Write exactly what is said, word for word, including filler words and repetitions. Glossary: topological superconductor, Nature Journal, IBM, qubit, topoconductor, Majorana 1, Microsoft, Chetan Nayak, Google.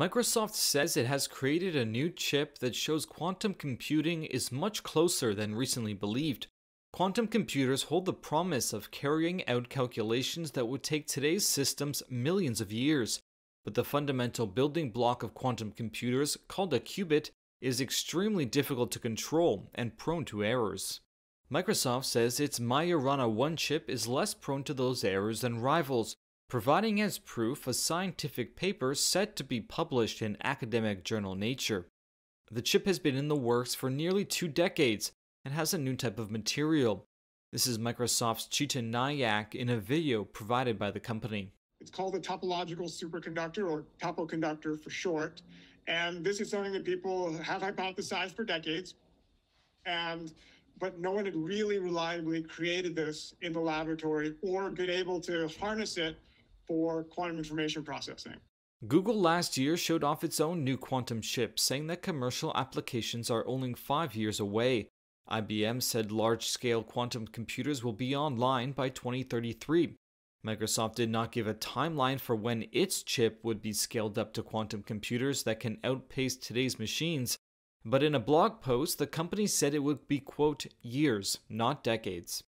Microsoft says it has created a new chip that shows quantum computing is much closer than recently believed. Quantum computers hold the promise of carrying out calculations that would take today's systems millions of years, but the fundamental building block of quantum computers, called a qubit, is extremely difficult to control and prone to errors. Microsoft says its Majorana one chip is less prone to those errors than rivals, providing as proof a scientific paper set to be published in academic journal Nature. The chip has been in the works for nearly two decades, and has a new type of material. This is Microsoft's Chetan Nayak in a video provided by the company. It's called the topological superconductor, or topoconductor for short. And this is something that people have hypothesized for decades. And, but no one had really reliably created this in the laboratory or been able to harness it for quantum information processing. Google last year showed off its own new quantum chip, saying that commercial applications are only five years away. I B M said large-scale quantum computers will be online by twenty thirty-three. Microsoft did not give a timeline for when its chip would be scaled up to quantum computers that can outpace today's machines, but in a blog post, the company said it would be, quote, years, not decades.